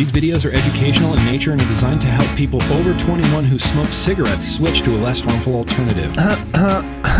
These videos are educational in nature and are designed to help people over 21 who smoke cigarettes switch to a less harmful alternative.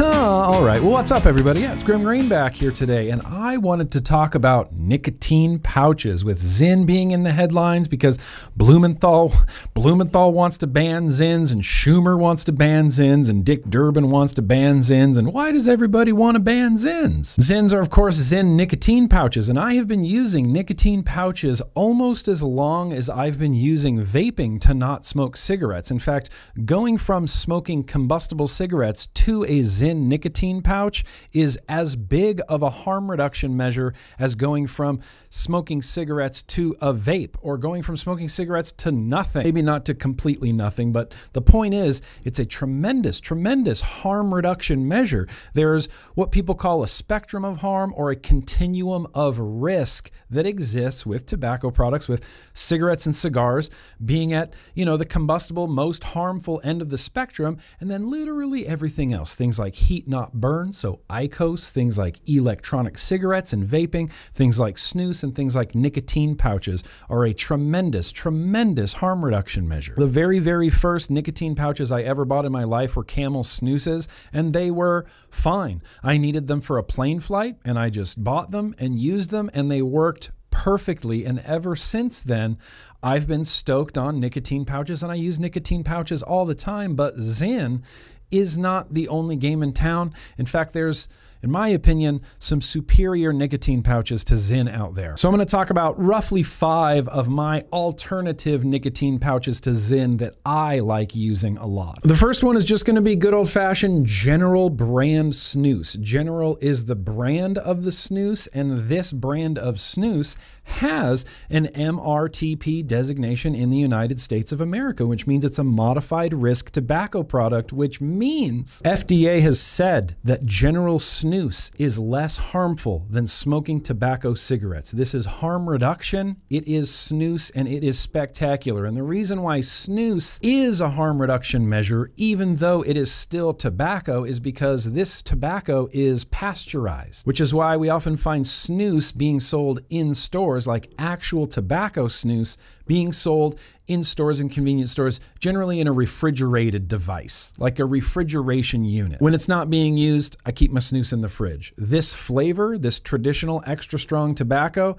All right, well, what's up, everybody? Yeah, it's Grimm Green back here today, and I wanted to talk about nicotine pouches, with ZYN being in the headlines because Blumenthal wants to ban ZYNs, and Schumer wants to ban ZYNs, and Dick Durbin wants to ban ZYNs. And why does everybody want to ban ZYNs? ZYNs are, of course, ZYN nicotine pouches, and I have been using nicotine pouches almost as long as I've been using vaping to not smoke cigarettes. In fact, going from smoking combustible cigarettes to a ZYN nicotine pouch is as big of a harm reduction measure as going from smoking cigarettes to a vape, or going from smoking cigarettes to nothing. Maybe not to completely nothing, but the point is it's a tremendous, tremendous harm reduction measure. There's what people call a spectrum of harm, or a continuum of risk, that exists with tobacco products, with cigarettes and cigars being at, you know, the combustible, most harmful end of the spectrum, and then literally everything else. Things like heat not burn, so iQOS, things like electronic cigarettes and vaping, things like SNUS, and things like nicotine pouches are a tremendous, tremendous harm reduction measure. The very, very first nicotine pouches I ever bought in my life were Camel SNUSes, and they were fine. I needed them for a plane flight, and I just bought them and used them, and they worked perfectly. And ever since then, I've been stoked on nicotine pouches, and I use nicotine pouches all the time. But ZYN is not the only game in town. In fact, there's, in my opinion, some superior nicotine pouches to ZYN out there. So I'm going to talk about roughly 5 of my alternative nicotine pouches to ZYN that I like using a lot. The first one is just going to be good old-fashioned General brand snus. General is the brand of the snus, and this brand of snus has an MRTP designation in the United States of America, which means it's a modified risk tobacco product, which means FDA has said that General snus is less harmful than smoking tobacco cigarettes. This is harm reduction. It is snus, and it is spectacular. And the reason why snus is a harm reduction measure, even though it is still tobacco, is because this tobacco is pasteurized, which is why we often find snus being sold in stores, like actual tobacco snus being sold in stores and convenience stores, generally in a refrigerated device, like a refrigeration unit. When it's not being used, I keep my snus in the fridge. This flavor, this traditional extra strong tobacco,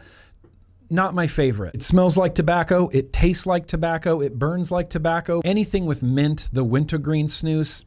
not my favorite. It smells like tobacco, it tastes like tobacco, it burns like tobacco. Anything with mint, the wintergreen snus,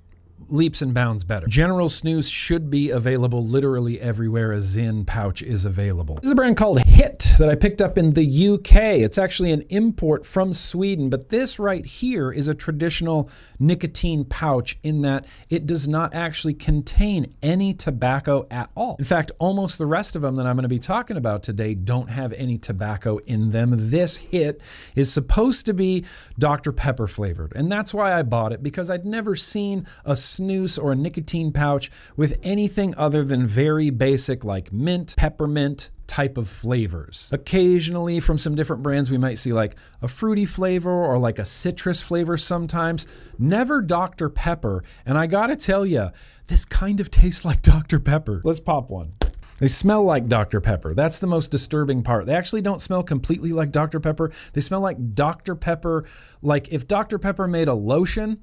leaps and bounds better. General snus should be available literally everywhere a ZYN pouch is available. This is a brand called Hit that I picked up in the UK. It's actually an import from Sweden, but this right here is a traditional nicotine pouch in that it does not actually contain any tobacco at all. In fact, almost the rest of them that I'm going to be talking about today don't have any tobacco in them. This Hit is supposed to be Dr. Pepper flavored, and that's why I bought it, because I'd never seen a snus or a nicotine pouch with anything other than very basic, like mint, peppermint type of flavors. Occasionally from some different brands we might see like a fruity flavor or like a citrus flavor sometimes, never Dr. Pepper. And I gotta tell you, this kind of tastes like Dr. Pepper. Let's pop one. They smell like Dr. Pepper. That's the most disturbing part. They actually don't smell completely like Dr. Pepper. They smell like Dr. Pepper. Like if Dr. Pepper made a lotion,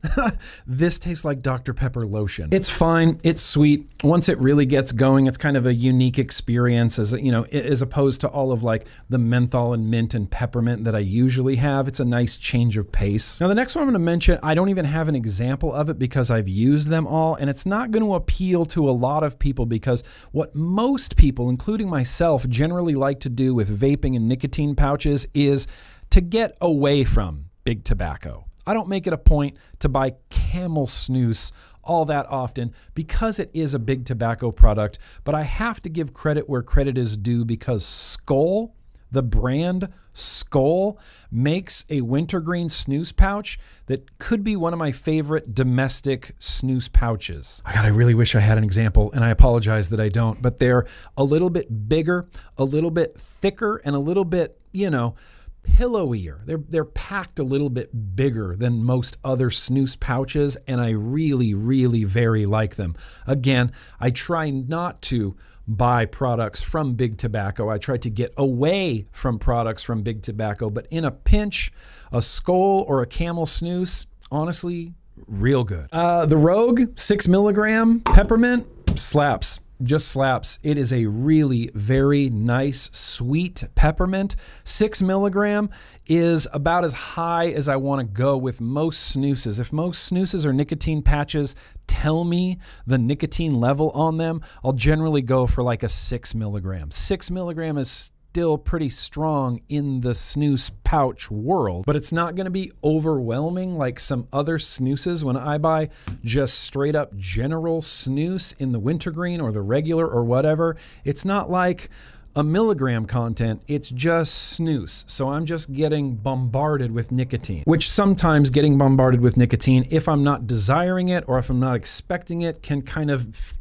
this tastes like Dr. Pepper lotion. It's fine. It's sweet. Once it really gets going, it's kind of a unique experience, as you know, as opposed to all of like the menthol and mint and peppermint that I usually have. It's a nice change of pace. Now, the next one I'm going to mention, I don't even have an example of it because I've used them all, and it's not going to appeal to a lot of people, because what most people, including myself, generally like to do with vaping and nicotine pouches is to get away from big tobacco. I don't make it a point to buy Camel snus all that often because it is a big tobacco product, but I have to give credit where credit is due, because Skoal, the brand Skoal, makes a wintergreen snus pouch that could be one of my favorite domestic snus pouches. God, I really wish I had an example, and I apologize that I don't, but they're a little bit bigger, a little bit thicker, and a little bit, you know, pillowier. They're packed a little bit bigger than most other snus pouches, and I really, really very like them. Again, I try not to buy products from big tobacco. I try to get away from products from big tobacco, but in a pinch, a Skoal or a Camel snus, honestly, real good. The Rogue 6 mg peppermint slaps. Just slaps. It is a really very nice, sweet peppermint. 6 mg is about as high as I want to go with most snoozes. If most snoozes or nicotine patches tell me the nicotine level on them, I'll generally go for like a 6 mg. 6 mg is still pretty strong in the snus pouch world, but it's not going to be overwhelming like some other snoozes. When I buy just straight up General snus in the wintergreen or the regular or whatever, it's not like a milligram content, it's just snus. So I'm just getting bombarded with nicotine, which sometimes getting bombarded with nicotine, if I'm not desiring it or if I'm not expecting it, can kind of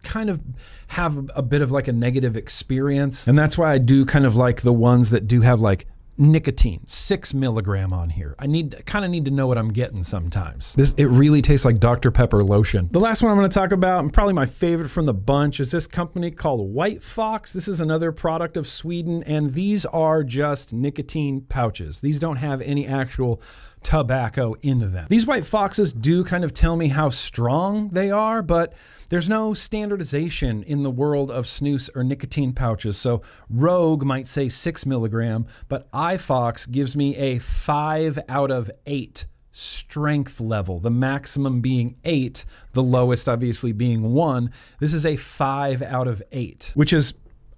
have a bit of like a negative experience. And that's why I do kind of like the ones that do have like nicotine, 6 mg on here. I kind of need to know what I'm getting sometimes. It really tastes like Dr. Pepper lotion. The last one I'm gonna talk about, and probably my favorite from the bunch, is this company called White Fox. This is another product of Sweden, and these are just nicotine pouches. These don't have any actual tobacco into them. These White Foxes do kind of tell me how strong they are, but there's no standardization in the world of snus or nicotine pouches. So Rogue might say 6 mg, but iFox gives me a 5 out of 8 strength level, the maximum being 8, the lowest obviously being 1. This is a 5 out of 8, which is,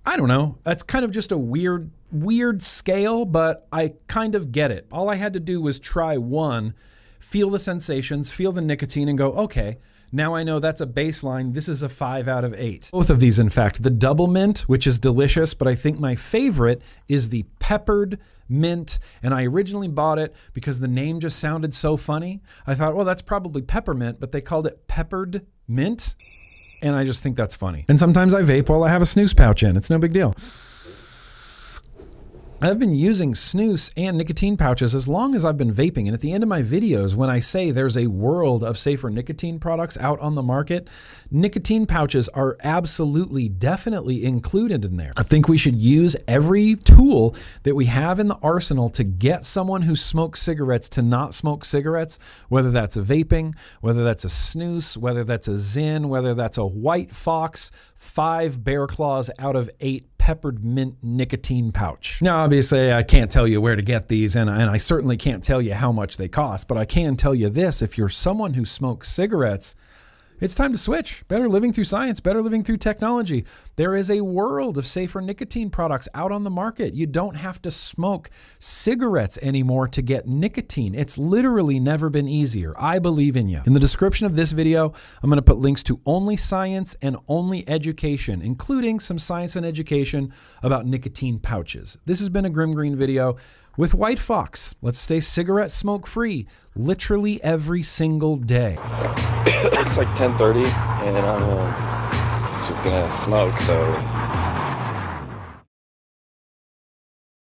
I don't know, that's kind of just a weird scale, but I kind of get it. All I had to do was try one, feel the sensations, feel the nicotine, and go, okay, now I know that's a baseline. This is a 5 out of 8. Both of these, in fact, the double mint, which is delicious, but I think my favorite is the peppered mint. And I originally bought it because the name just sounded so funny. I thought, well, that's probably peppermint, but they called it peppered mint. And I just think that's funny. And sometimes I vape while I have a snus pouch in. It's no big deal. I've been using snus and nicotine pouches as long as I've been vaping, and at the end of my videos, when I say there's a world of safer nicotine products out on the market, nicotine pouches are absolutely, definitely included in there. I think we should use every tool that we have in the arsenal to get someone who smokes cigarettes to not smoke cigarettes, whether that's a vaping, whether that's a snus, whether that's a ZYN, whether that's a White Fox, 5 Bear Claws out of 8 peppered mint nicotine pouch. Now, obviously, I can't tell you where to get these, and I certainly can't tell you how much they cost, but I can tell you this: if you're someone who smokes cigarettes, it's time to switch. Better living through science, better living through technology. There is a world of safer nicotine products out on the market. You don't have to smoke cigarettes anymore to get nicotine. It's literally never been easier. I believe in you. In the description of this video, I'm going to put links to Only Science and Only Education, including some science and education about nicotine pouches. This has been a Grimm Green video with White Fox. Let's stay cigarette smoke free literally every single day. It's like 10:30 and I'm just gonna smoke, so